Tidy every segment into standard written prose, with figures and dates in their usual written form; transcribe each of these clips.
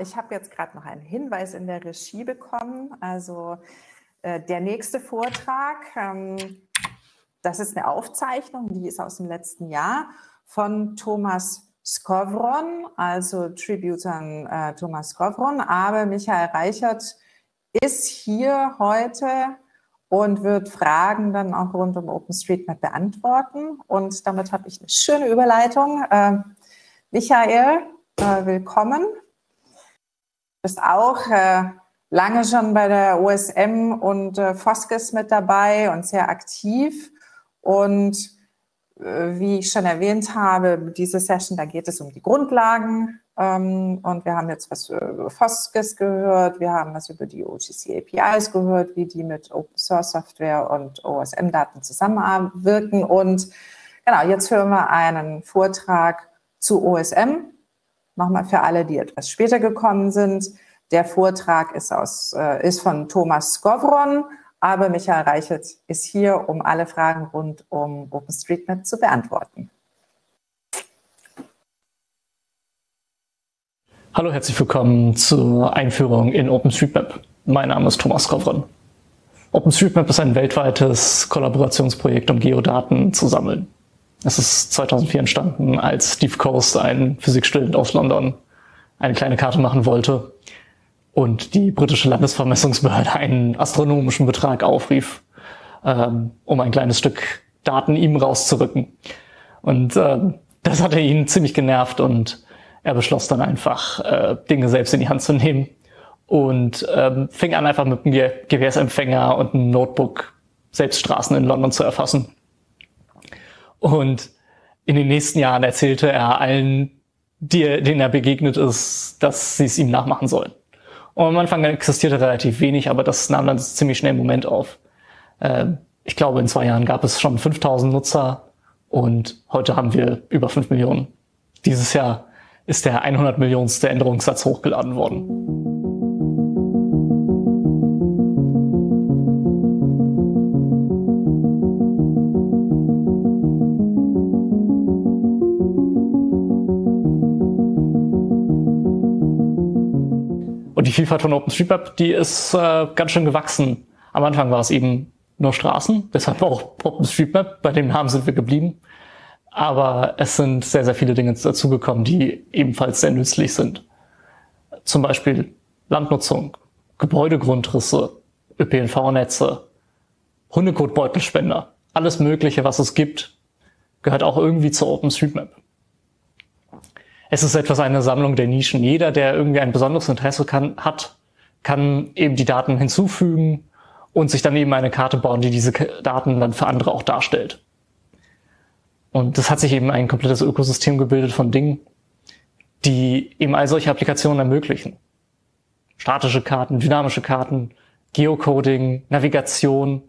Ich habe jetzt gerade noch einen Hinweis in der Regie bekommen. Also der nächste Vortrag, das ist eine Aufzeichnung, die ist aus dem letzten Jahr von Thomas Skowron, also Tribute an Thomas Skowron. Aber Michael Reichert ist hier heute und wird Fragen dann auch rund um OpenStreetMap beantworten. Und damit habe ich eine schöne Überleitung. Michael, willkommen. Du bist auch lange schon bei der OSM und FOSSGIS mit dabei und sehr aktiv. Und wie ich schon erwähnt habe, diese Session, da geht es um die Grundlagen. Und wir haben jetzt was über FOSSGIS gehört, wir haben was über die OGC APIs gehört, wie die mit Open Source Software und OSM-Daten zusammenwirken. Und genau, jetzt hören wir einen Vortrag zu OSM. Nochmal für alle, die etwas später gekommen sind. Der Vortrag ist von Thomas Skowron, aber Michael Reichert ist hier, um alle Fragen rund um OpenStreetMap zu beantworten. Hallo, herzlich willkommen zur Einführung in OpenStreetMap. Mein Name ist Thomas Skowron. OpenStreetMap ist ein weltweites Kollaborationsprojekt, um Geodaten zu sammeln. Es ist 2004 entstanden, als Steve Coast, ein Physikstudent aus London, eine kleine Karte machen wollte und die britische Landesvermessungsbehörde einen astronomischen Betrag aufrief, um ein kleines Stück Daten ihm rauszurücken. Und das hatte ihn ziemlich genervt und er beschloss dann einfach, Dinge selbst in die Hand zu nehmen und fing an, einfach mit einem GPS-Empfänger und einem Notebook selbst Straßen in London zu erfassen. Und in den nächsten Jahren erzählte er allen, denen er begegnet ist, dass sie es ihm nachmachen sollen. Und am Anfang existierte relativ wenig, aber das nahm dann ziemlich schnell im Moment auf. Ich glaube, in 2 Jahren gab es schon 5000 Nutzer und heute haben wir über 5 Millionen. Dieses Jahr ist der 100-millionste Änderungssatz hochgeladen worden. Die Vielfalt von OpenStreetMap, die ist ganz schön gewachsen. Am Anfang war es eben nur Straßen, deshalb auch OpenStreetMap, bei dem Namen sind wir geblieben. Aber es sind sehr, sehr viele Dinge dazugekommen, die ebenfalls sehr nützlich sind. Zum Beispiel Landnutzung, Gebäudegrundrisse, ÖPNV-Netze, Hundekotbeutelspender. Alles Mögliche, was es gibt, gehört auch irgendwie zur OpenStreetMap. Es ist etwas eine Sammlung der Nischen. Jeder, der irgendwie ein besonderes Interesse kann eben die Daten hinzufügen und sich dann eben eine Karte bauen, die diese Daten dann für andere auch darstellt. Und das hat sich eben ein komplettes Ökosystem gebildet von Dingen, die eben all solche Applikationen ermöglichen. Statische Karten, dynamische Karten, Geocoding, Navigation,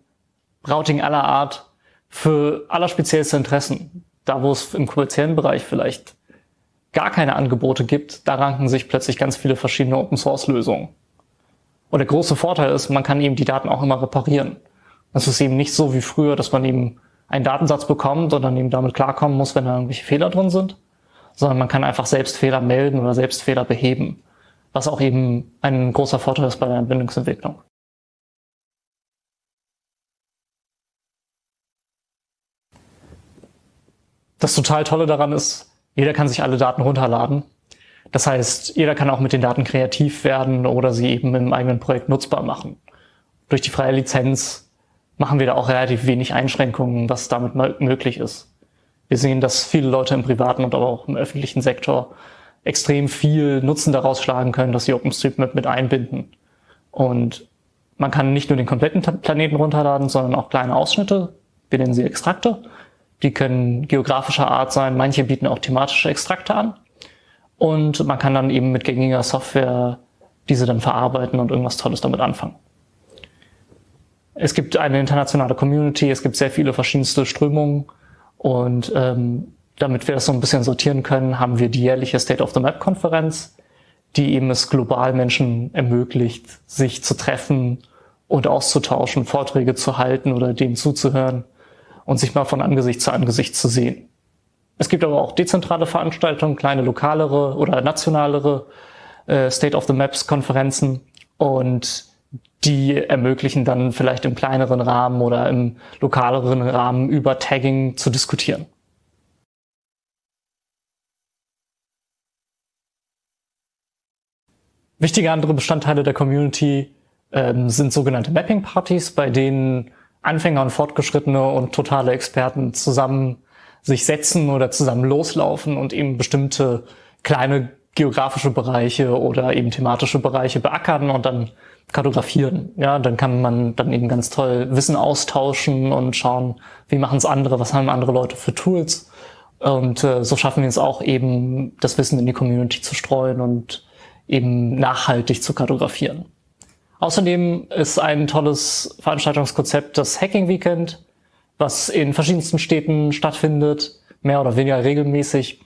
Routing aller Art für allerspeziellste Interessen. Da, wo es im kommerziellen Bereich vielleicht gar keine Angebote gibt, da ranken sich plötzlich ganz viele verschiedene Open-Source-Lösungen. Und der große Vorteil ist, man kann eben die Daten auch immer reparieren. Das ist eben nicht so wie früher, dass man eben einen Datensatz bekommt und dann eben damit klarkommen muss, wenn da irgendwelche Fehler drin sind, sondern man kann einfach selbst Fehler melden oder selbst Fehler beheben, was auch eben ein großer Vorteil ist bei der Anwendungsentwicklung. Das total Tolle daran ist, jeder kann sich alle Daten runterladen. Das heißt, jeder kann auch mit den Daten kreativ werden oder sie eben im eigenen Projekt nutzbar machen. Durch die freie Lizenz machen wir da auch relativ wenig Einschränkungen, was damit möglich ist. Wir sehen, dass viele Leute im privaten und aber auch im öffentlichen Sektor extrem viel Nutzen daraus schlagen können, dass sie OpenStreetMap mit einbinden. Und man kann nicht nur den kompletten Planeten runterladen, sondern auch kleine Ausschnitte, wir nennen sie Extrakte. Die können geografischer Art sein, manche bieten auch thematische Extrakte an. Und man kann dann eben mit gängiger Software diese dann verarbeiten und irgendwas Tolles damit anfangen. Es gibt eine internationale Community, es gibt sehr viele verschiedenste Strömungen. Und damit wir das so ein bisschen sortieren können, haben wir die jährliche State of the Map-Konferenz, die eben es global Menschen ermöglicht, sich zu treffen und auszutauschen, Vorträge zu halten oder denen zuzuhören und sich mal von Angesicht zu sehen. Es gibt aber auch dezentrale Veranstaltungen, kleine lokalere oder nationalere, State-of-the-Maps-Konferenzen, und die ermöglichen dann vielleicht im kleineren Rahmen oder im lokaleren Rahmen über Tagging zu diskutieren. Wichtige andere Bestandteile der Community sind sogenannte Mapping-Partys, bei denen Anfänger und Fortgeschrittene und totale Experten zusammen sich setzen oder zusammen loslaufen und eben bestimmte kleine geografische Bereiche oder eben thematische Bereiche beackern und dann kartografieren. Ja, dann kann man dann eben ganz toll Wissen austauschen und schauen, wie machen es andere, was haben andere Leute für Tools. Und so schaffen wir es auch eben, das Wissen in die Community zu streuen und eben nachhaltig zu kartografieren. Außerdem ist ein tolles Veranstaltungskonzept das Hacking Weekend, was in verschiedensten Städten stattfindet, mehr oder weniger regelmäßig,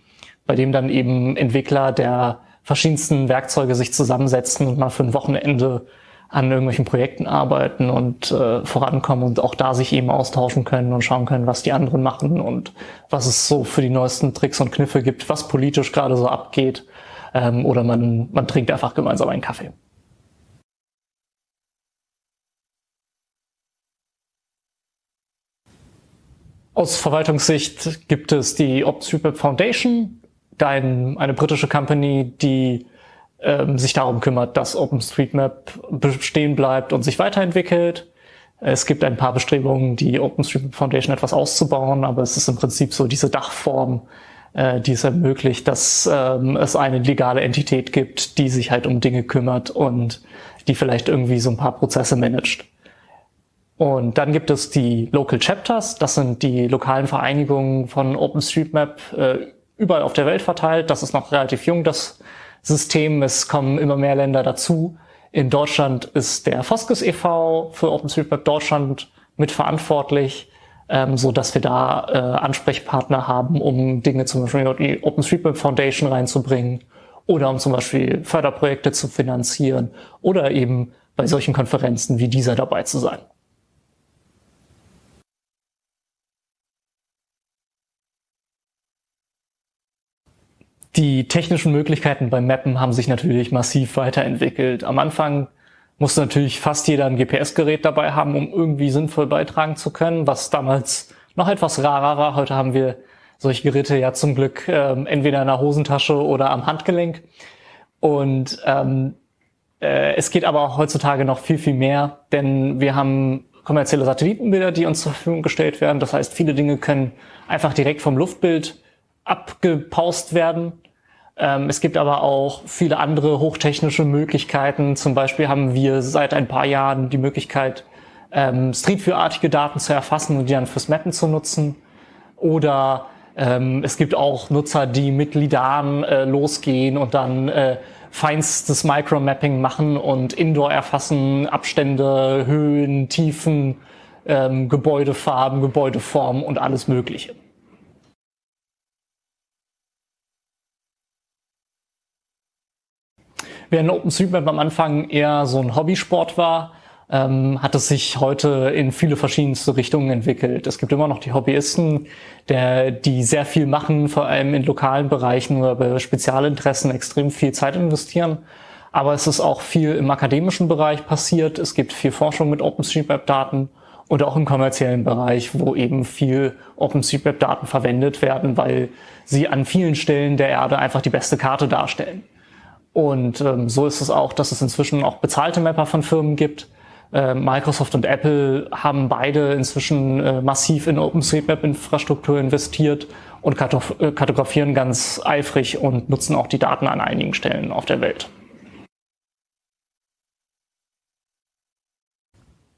bei dem dann eben Entwickler der verschiedensten Werkzeuge sich zusammensetzen und mal für ein Wochenende an irgendwelchen Projekten arbeiten und vorankommen und auch da sich eben austauschen können und schauen können, was die anderen machen und was es so für die neuesten Tricks und Kniffe gibt, was politisch gerade so abgeht, oder man trinkt einfach gemeinsam einen Kaffee. Aus Verwaltungssicht gibt es die OpenStreetMap Foundation, eine britische Company, die sich darum kümmert, dass OpenStreetMap bestehen bleibt und sich weiterentwickelt. Es gibt ein paar Bestrebungen, die OpenStreetMap Foundation etwas auszubauen, aber es ist im Prinzip so diese Dachform, die es ermöglicht, dass es eine legale Entität gibt, die sich halt um Dinge kümmert und die vielleicht irgendwie so ein paar Prozesse managt. Und dann gibt es die Local Chapters, das sind die lokalen Vereinigungen von OpenStreetMap überall auf der Welt verteilt. Das ist noch relativ jung, das System, es kommen immer mehr Länder dazu. In Deutschland ist der FOSSGIS e.V. für OpenStreetMap Deutschland mitverantwortlich, so dass wir da Ansprechpartner haben, um Dinge zum Beispiel in die OpenStreetMap Foundation reinzubringen oder um zum Beispiel Förderprojekte zu finanzieren oder eben bei solchen Konferenzen wie dieser dabei zu sein. Die technischen Möglichkeiten beim Mappen haben sich natürlich massiv weiterentwickelt. Am Anfang musste natürlich fast jeder ein GPS-Gerät dabei haben, um irgendwie sinnvoll beitragen zu können, was damals noch etwas rarer war. Heute haben wir solche Geräte ja zum Glück entweder in der Hosentasche oder am Handgelenk. Und es geht aber auch heutzutage noch viel, viel mehr, denn wir haben kommerzielle Satellitenbilder, die uns zur Verfügung gestellt werden. Das heißt, viele Dinge können einfach direkt vom Luftbild abgepaust werden. Es gibt aber auch viele andere hochtechnische Möglichkeiten. Zum Beispiel haben wir seit ein paar Jahren die Möglichkeit, Streetview-artige Daten zu erfassen und die dann fürs Mappen zu nutzen. Oder es gibt auch Nutzer, die mit Lidaren losgehen und dann feinstes Micromapping machen und Indoor erfassen, Abstände, Höhen, Tiefen, Gebäudefarben, Gebäudeformen und alles Mögliche. Während OpenStreetMap am Anfang eher so ein Hobbysport war, hat es sich heute in viele verschiedenste Richtungen entwickelt. Es gibt immer noch die Hobbyisten, die sehr viel machen, vor allem in lokalen Bereichen oder bei Spezialinteressen extrem viel Zeit investieren. Aber es ist auch viel im akademischen Bereich passiert. Es gibt viel Forschung mit OpenStreetMap-Daten und auch im kommerziellen Bereich, wo eben viel OpenStreetMap-Daten verwendet werden, weil sie an vielen Stellen der Erde einfach die beste Karte darstellen. Und so ist es auch, dass es inzwischen auch bezahlte Mapper von Firmen gibt. Microsoft und Apple haben beide inzwischen massiv in OpenStreetMap-Infrastruktur investiert und kartografieren ganz eifrig und nutzen auch die Daten an einigen Stellen auf der Welt.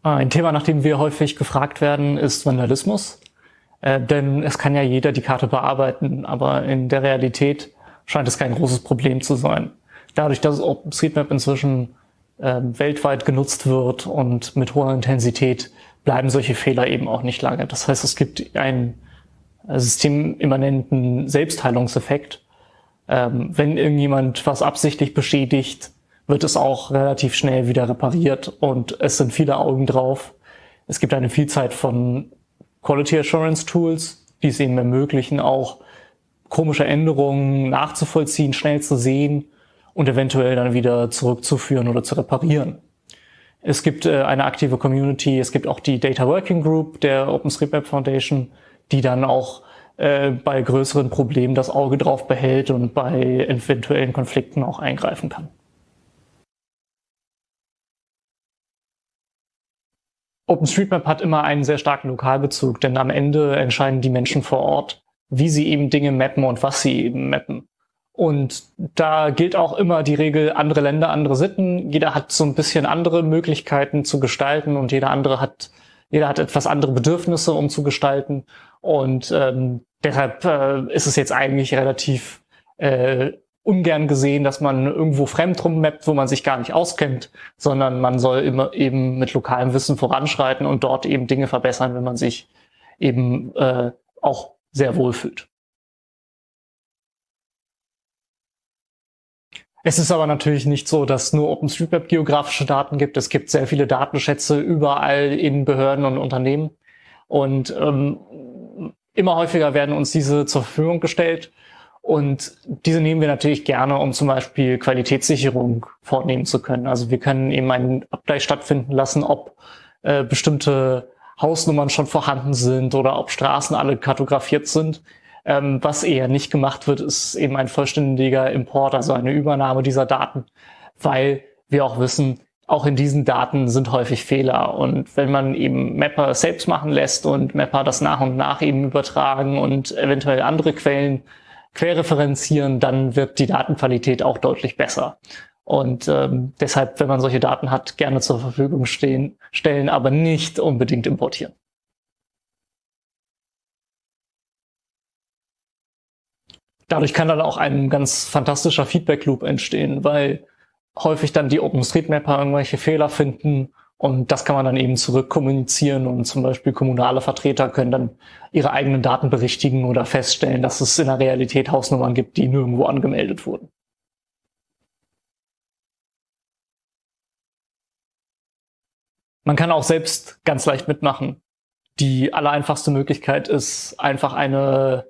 Ein Thema, nach dem wir häufig gefragt werden, ist Vandalismus. Denn es kann ja jeder die Karte bearbeiten, aber in der Realität scheint es kein großes Problem zu sein. Dadurch, dass OpenStreetMap inzwischen weltweit genutzt wird und mit hoher Intensität, bleiben solche Fehler eben auch nicht lange. Das heißt, es gibt einen systemimmanenten Selbstheilungseffekt. Wenn irgendjemand was absichtlich beschädigt, wird es auch relativ schnell wieder repariert und es sind viele Augen drauf. Es gibt eine Vielzahl von Quality Assurance Tools, die es eben ermöglichen, auch komische Änderungen nachzuvollziehen, schnell zu sehen und eventuell dann wieder zurückzuführen oder zu reparieren. Es gibt eine aktive Community, es gibt auch die Data Working Group der OpenStreetMap Foundation, die dann auch bei größeren Problemen das Auge drauf behält und bei eventuellen Konflikten auch eingreifen kann. OpenStreetMap hat immer einen sehr starken Lokalbezug, denn am Ende entscheiden die Menschen vor Ort, wie sie eben Dinge mappen und was sie eben mappen. Und da gilt auch immer die Regel, andere Länder, andere Sitten. Jeder hat so ein bisschen andere Möglichkeiten zu gestalten und jeder hat etwas andere Bedürfnisse, um zu gestalten. Und deshalb ist es jetzt eigentlich relativ ungern gesehen, dass man irgendwo fremd rummappt, wo man sich gar nicht auskennt, sondern man soll immer eben mit lokalem Wissen voranschreiten und dort eben Dinge verbessern, wenn man sich eben auch sehr wohl fühlt. Es ist aber natürlich nicht so, dass nur OpenStreetMap geografische Daten gibt. Es gibt sehr viele Datenschätze überall in Behörden und Unternehmen. Und immer häufiger werden uns diese zur Verfügung gestellt. Und diese nehmen wir natürlich gerne, um zum Beispiel Qualitätssicherung vornehmen zu können. Also wir können eben einen Abgleich stattfinden lassen, ob bestimmte Hausnummern schon vorhanden sind oder ob Straßen alle kartografiert sind. Was eher nicht gemacht wird, ist eben ein vollständiger Import, also eine Übernahme dieser Daten, weil wir auch wissen, auch in diesen Daten sind häufig Fehler. Und wenn man eben Mapper selbst machen lässt und Mapper das nach und nach eben übertragen und eventuell andere Quellen querreferenzieren, dann wird die Datenqualität auch deutlich besser. Und deshalb, wenn man solche Daten hat, gerne zur Verfügung stellen, aber nicht unbedingt importieren. Dadurch kann dann auch ein ganz fantastischer Feedback-Loop entstehen, weil häufig dann die OpenStreetMapper irgendwelche Fehler finden und das kann man dann eben zurückkommunizieren und zum Beispiel kommunale Vertreter können dann ihre eigenen Daten berichtigen oder feststellen, dass es in der Realität Hausnummern gibt, die nirgendwo angemeldet wurden. Man kann auch selbst ganz leicht mitmachen. Die allereinfachste Möglichkeit ist einfach eine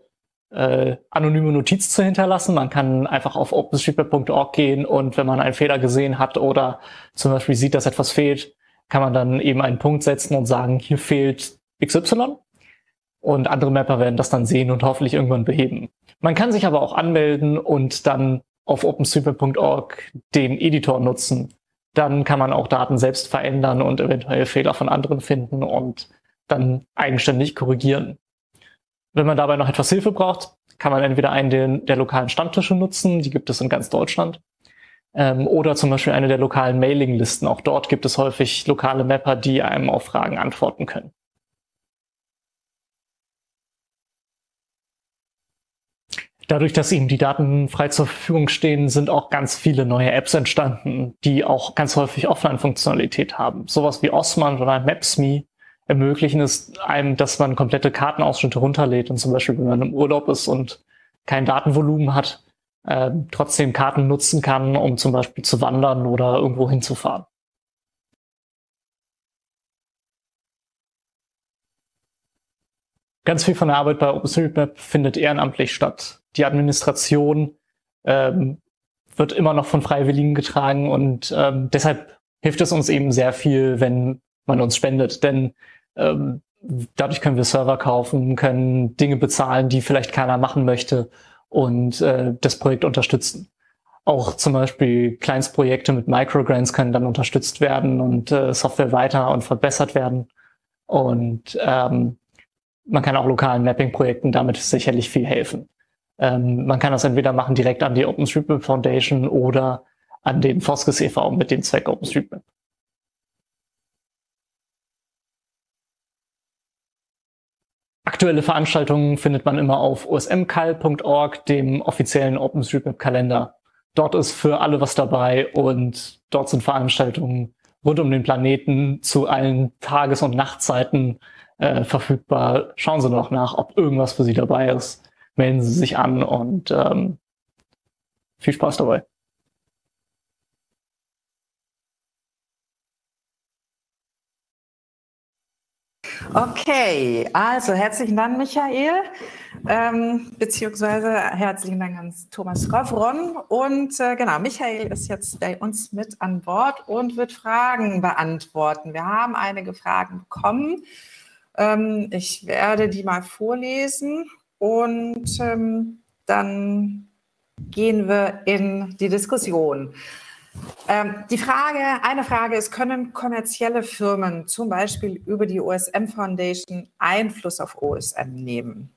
anonyme Notiz zu hinterlassen. Man kann einfach auf openstreetmap.org gehen und wenn man einen Fehler gesehen hat oder zum Beispiel sieht, dass etwas fehlt, kann man dann eben einen Punkt setzen und sagen, hier fehlt XY. Und andere Mapper werden das dann sehen und hoffentlich irgendwann beheben. Man kann sich aber auch anmelden und dann auf openstreetmap.org den Editor nutzen. Dann kann man auch Daten selbst verändern und eventuell Fehler von anderen finden und dann eigenständig korrigieren. Wenn man dabei noch etwas Hilfe braucht, kann man entweder einen der lokalen Stammtische nutzen, die gibt es in ganz Deutschland, oder zum Beispiel eine der lokalen Mailinglisten. Auch dort gibt es häufig lokale Mapper, die einem auf Fragen antworten können. Dadurch, dass eben die Daten frei zur Verfügung stehen, sind auch ganz viele neue Apps entstanden, die auch ganz häufig Offline-Funktionalität haben. Sowas wie Osmand oder Maps.me ermöglichen es einem, dass man komplette Kartenausschnitte runterlädt und zum Beispiel, wenn man im Urlaub ist und kein Datenvolumen hat, trotzdem Karten nutzen kann, um zum Beispiel zu wandern oder irgendwo hinzufahren. Ganz viel von der Arbeit bei OpenStreetMap findet ehrenamtlich statt. Die Administration wird immer noch von Freiwilligen getragen und deshalb hilft es uns eben sehr viel, wenn man uns spendet, denn dadurch können wir Server kaufen, können Dinge bezahlen, die vielleicht keiner machen möchte und das Projekt unterstützen. Auch zum Beispiel Kleinstprojekte mit Microgrants können dann unterstützt werden und Software weiter und verbessert werden. Und man kann auch lokalen Mapping-Projekten damit sicherlich viel helfen. Man kann das entweder machen direkt an die OpenStreetMap Foundation oder an den FOSSGIS e.V. mit dem Zweck OpenStreetMap. Aktuelle Veranstaltungen findet man immer auf osmcal.org, dem offiziellen OpenStreetMap-Kalender. Dort ist für alle was dabei und dort sind Veranstaltungen rund um den Planeten zu allen Tages- und Nachtzeiten verfügbar. Schauen Sie noch nach, ob irgendwas für Sie dabei ist. Melden Sie sich an und viel Spaß dabei. Okay, also herzlichen Dank, Michael, beziehungsweise herzlichen Dank an Thomas Skowron. Und genau, Michael ist jetzt bei uns mit an Bord und wird Fragen beantworten. Wir haben einige Fragen bekommen. Ich werde die mal vorlesen und dann gehen wir in die Diskussion. Eine Frage ist, können kommerzielle Firmen zum Beispiel über die OSM Foundation Einfluss auf OSM nehmen?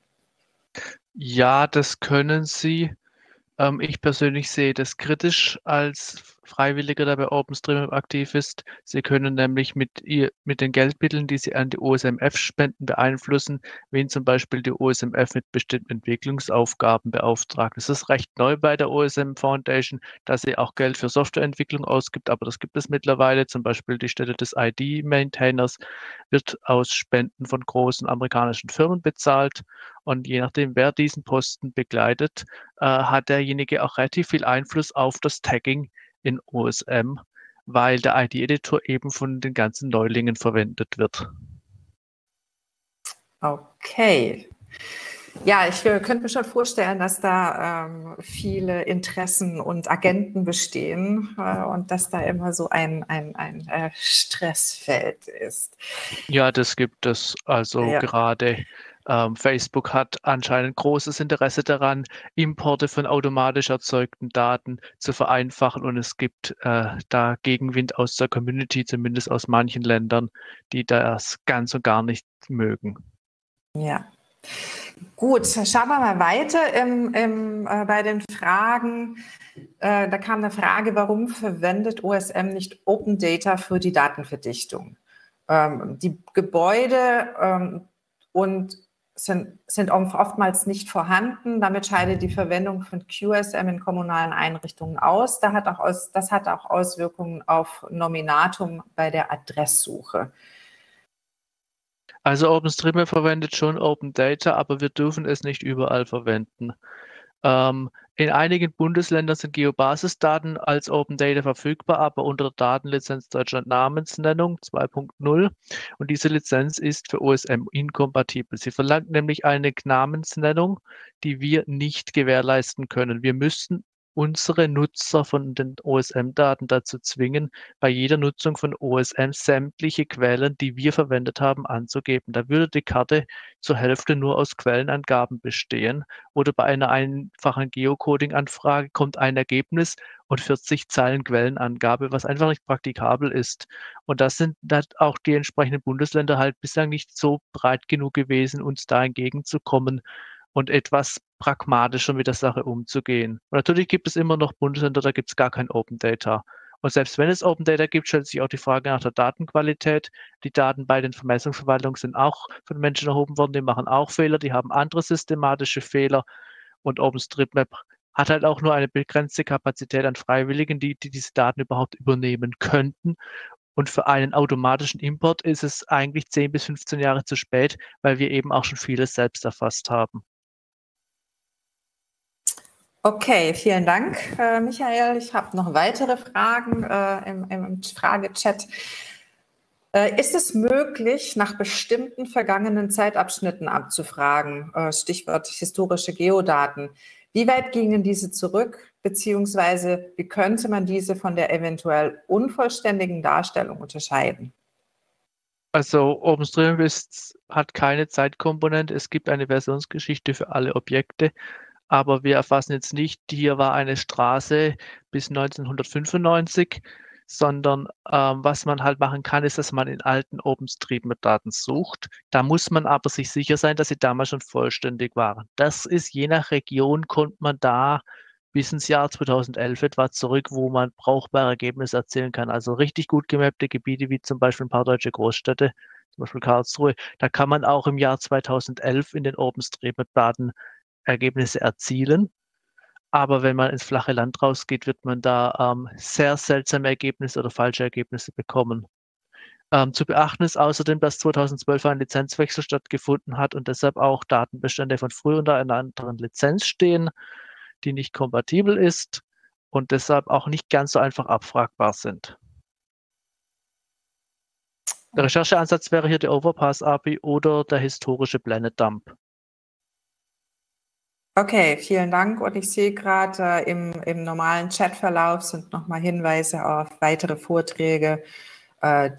Ja, das können sie. Ich persönlich sehe das kritisch als Freiwilliger, der bei OpenStreetMap aktiv ist. Sie können nämlich mit den Geldmitteln, die sie an die OSMF spenden, beeinflussen, wen zum Beispiel die OSMF mit bestimmten Entwicklungsaufgaben beauftragt. Das ist recht neu bei der OSM Foundation, dass sie auch Geld für Softwareentwicklung ausgibt, aber das gibt es mittlerweile. Zum Beispiel die Stelle des ID-Maintainers wird aus Spenden von großen amerikanischen Firmen bezahlt. Und je nachdem, wer diesen Posten begleitet, hat derjenige auch relativ viel Einfluss auf das Tagging in OSM, weil der ID-Editor eben von den ganzen Neulingen verwendet wird. Okay. Ja, ich könnte mir schon vorstellen, dass da viele Interessen und Agenten bestehen und dass da immer so ein Stressfeld ist. Ja, das gibt es also ja. Gerade. Facebook hat anscheinend großes Interesse daran, Importe von automatisch erzeugten Daten zu vereinfachen, und es gibt da Gegenwind aus der Community, zumindest aus manchen Ländern, die das ganz und gar nicht mögen. Ja, gut, schauen wir mal weiter bei den Fragen. Da kam eine Frage, warum verwendet OSM nicht Open Data für die Datenverdichtung? Die Gebäude sind oftmals nicht vorhanden. Damit scheidet die Verwendung von QSM in kommunalen Einrichtungen aus. Das hat auch Auswirkungen auf Nominatum bei der Adresssuche. Also OpenStreetMap verwendet schon Open Data, aber wir dürfen es nicht überall verwenden. In einigen Bundesländern sind Geobasisdaten als Open Data verfügbar, aber unter Datenlizenz Deutschland Namensnennung 2.0, und diese Lizenz ist für OSM inkompatibel. Sie verlangt nämlich eine Namensnennung, die wir nicht gewährleisten können. Wir müssen unsere Nutzer von den OSM-Daten dazu zwingen, bei jeder Nutzung von OSM sämtliche Quellen, die wir verwendet haben, anzugeben. Da würde die Karte zur Hälfte nur aus Quellenangaben bestehen, oder bei einer einfachen Geocoding-Anfrage kommt ein Ergebnis und 40 Zeilen Quellenangabe, was einfach nicht praktikabel ist. Und das sind auch die entsprechenden Bundesländer halt bislang nicht so breit genug gewesen, uns da entgegenzukommen und etwas pragmatischer mit der Sache umzugehen. Und natürlich gibt es immer noch Bundesländer, da gibt es gar kein Open Data. Und selbst wenn es Open Data gibt, stellt sich auch die Frage nach der Datenqualität. Die Daten bei den Vermessungsverwaltungen sind auch von Menschen erhoben worden, die machen auch Fehler, die haben andere systematische Fehler. Und OpenStreetMap hat halt auch nur eine begrenzte Kapazität an Freiwilligen, die diese Daten überhaupt übernehmen könnten. Und für einen automatischen Import ist es eigentlich 10 bis 15 Jahre zu spät, weil wir eben auch schon vieles selbst erfasst haben. Okay, vielen Dank, Michael. Ich habe noch weitere Fragen im Fragechat. Ist es möglich, nach bestimmten vergangenen Zeitabschnitten abzufragen? Stichwort historische Geodaten. Wie weit gingen diese zurück, beziehungsweise wie könnte man diese von der eventuell unvollständigen Darstellung unterscheiden? Also OpenStreetMap hat keine Zeitkomponente. Es gibt eine Versionsgeschichte für alle Objekte. Aber wir erfassen jetzt nicht, hier war eine Straße bis 1995, sondern was man halt machen kann, ist, dass man in alten OpenStreetMap-Daten sucht. Da muss man aber sich sicher sein, dass sie damals schon vollständig waren. Das ist, je nach Region kommt man da bis ins Jahr 2011 etwa zurück, wo man brauchbare Ergebnisse erzielen kann. Also richtig gut gemappte Gebiete, wie zum Beispiel ein paar deutsche Großstädte, zum Beispiel Karlsruhe, da kann man auch im Jahr 2011 in den OpenStreetMap-Daten Ergebnisse erzielen, aber wenn man ins flache Land rausgeht, wird man da sehr seltsame Ergebnisse oder falsche Ergebnisse bekommen. Zu beachten ist außerdem, dass 2012 ein Lizenzwechsel stattgefunden hat und deshalb auch Datenbestände von früher unter einer anderen Lizenz stehen, die nicht kompatibel ist und deshalb auch nicht ganz so einfach abfragbar sind. Der Rechercheansatz wäre hier die Overpass API oder der historische Planet Dump. Okay, vielen Dank. Und ich sehe gerade im normalen Chatverlauf sind nochmal Hinweise auf weitere Vorträge,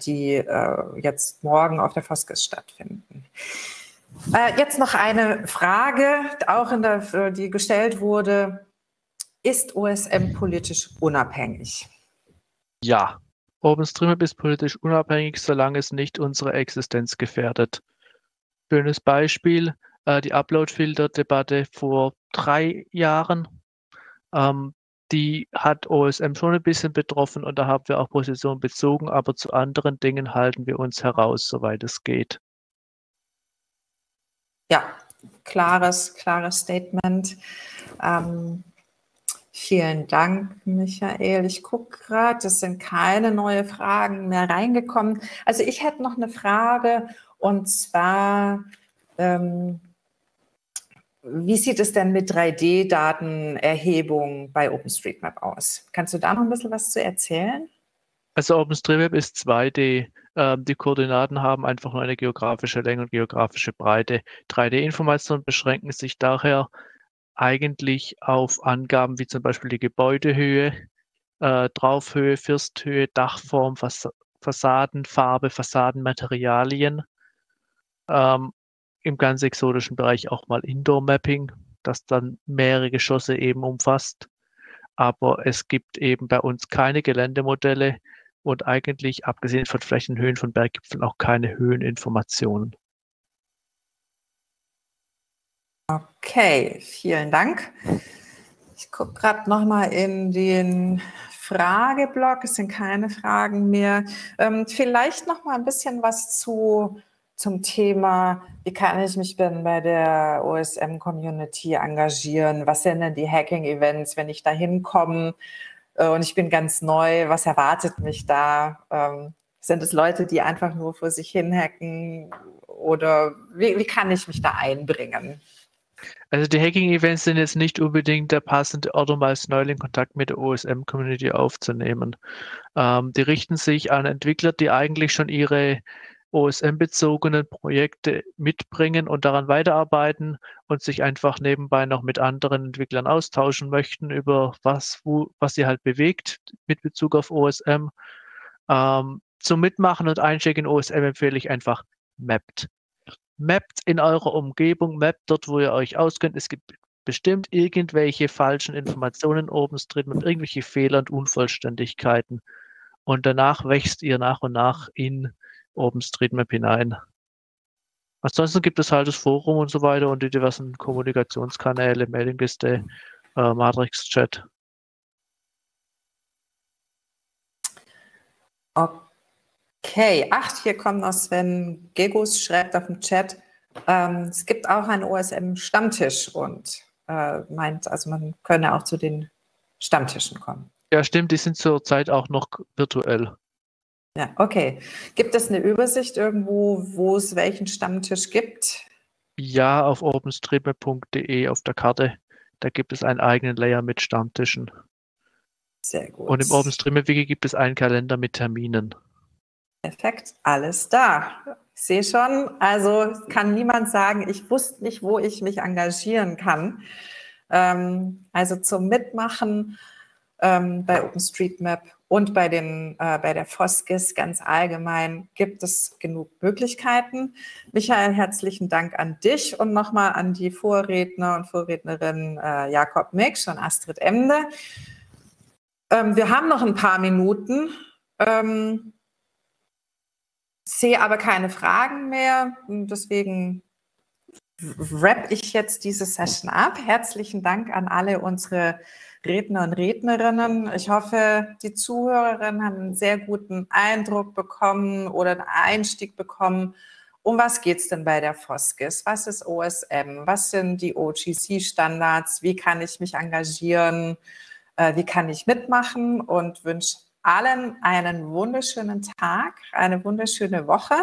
die jetzt morgen auf der FOSSGIS stattfinden. Jetzt noch eine Frage, auch die gestellt wurde. Ist OSM politisch unabhängig? Ja, OpenStreetMap ist politisch unabhängig, solange es nicht unsere Existenz gefährdet. Schönes Beispiel, die Upload-Filter-Debatte vor 3 Jahren. Die hat OSM schon ein bisschen betroffen und da haben wir auch Position bezogen, aber zu anderen Dingen halten wir uns heraus, soweit es geht. Ja, klares Statement. Vielen Dank, Michael. Ich gucke gerade, es sind keine neuen Fragen mehr reingekommen. Also ich hätte noch eine Frage und zwar, wie sieht es denn mit 3D-Datenerhebung bei OpenStreetMap aus? Kannst du da noch ein bisschen was zu erzählen? Also OpenStreetMap ist 2D. Die Koordinaten haben einfach nur eine geografische Länge und geografische Breite. 3D-Informationen beschränken sich daher eigentlich auf Angaben wie zum Beispiel die Gebäudehöhe, Draufhöhe, Firsthöhe, Dachform, Fassadenfarbe, Fassadenmaterialien. Im ganz exotischen Bereich auch mal Indoor-Mapping, das dann mehrere Geschosse eben umfasst. Aber es gibt eben bei uns keine Geländemodelle und eigentlich, abgesehen von Flächenhöhen von Berggipfeln, auch keine Höheninformationen. Okay, vielen Dank. Ich gucke gerade nochmal in den Frageblock. Es sind keine Fragen mehr. Vielleicht nochmal ein bisschen was zum Thema, wie kann ich mich denn bei der OSM-Community engagieren? Was sind denn die Hacking-Events, wenn ich da hinkomme und ich bin ganz neu? Was erwartet mich da? Sind es Leute, die einfach nur vor sich hin hacken? Oder wie kann ich mich da einbringen? Also die Hacking-Events sind jetzt nicht unbedingt der passende Ort, um als Neuling Kontakt mit der OSM-Community aufzunehmen. Die richten sich an Entwickler, die eigentlich schon ihre OSM-bezogenen Projekte mitbringen und daran weiterarbeiten und sich einfach nebenbei noch mit anderen Entwicklern austauschen möchten über was sie halt bewegt mit Bezug auf OSM. Zum Mitmachen und Einchecken in OSM empfehle ich einfach Mapt. Mapt in eurer Umgebung, Mapt dort, wo ihr euch auskennt. Es gibt bestimmt irgendwelche falschen Informationen OpenStreetMap, irgendwelche Fehler und Unvollständigkeiten. Und danach wächst ihr nach und nach in OpenStreetMap hinein. Ansonsten gibt es halt das Forum und so weiter und die diversen Kommunikationskanäle, Mailingliste, Matrix-Chat. Okay, hier kommt noch Sven Giegos, schreibt auf dem Chat, es gibt auch einen OSM-Stammtisch und meint, also man könne auch zu den Stammtischen kommen. Ja, stimmt, die sind zurzeit auch noch virtuell. Ja, okay. Gibt es eine Übersicht irgendwo, wo es welchen Stammtisch gibt? Ja, auf openstreetmap.de auf der Karte. Da gibt es einen eigenen Layer mit Stammtischen. Sehr gut. Und im OpenStreetMap-Wiki gibt es einen Kalender mit Terminen. Perfekt, alles da. Ich sehe schon, also kann niemand sagen, ich wusste nicht, wo ich mich engagieren kann. Also zum Mitmachen bei OpenStreetMap und bei der FOSSGIS ganz allgemein gibt es genug Möglichkeiten. Michael, herzlichen Dank an dich und nochmal an die Vorredner und Vorrednerinnen Jakob Miksch und Astrid Emde. Wir haben noch ein paar Minuten, sehe aber keine Fragen mehr, deswegen wrap ich jetzt diese Session ab. Herzlichen Dank an alle unsere Redner und Rednerinnen. Ich hoffe, die Zuhörerinnen haben einen sehr guten Eindruck bekommen oder einen Einstieg bekommen. Um was geht es denn bei der FOSSGIS? Was ist OSM? Was sind die OGC-Standards? Wie kann ich mich engagieren? Wie kann ich mitmachen? Und wünsche allen einen wunderschönen Tag, eine wunderschöne Woche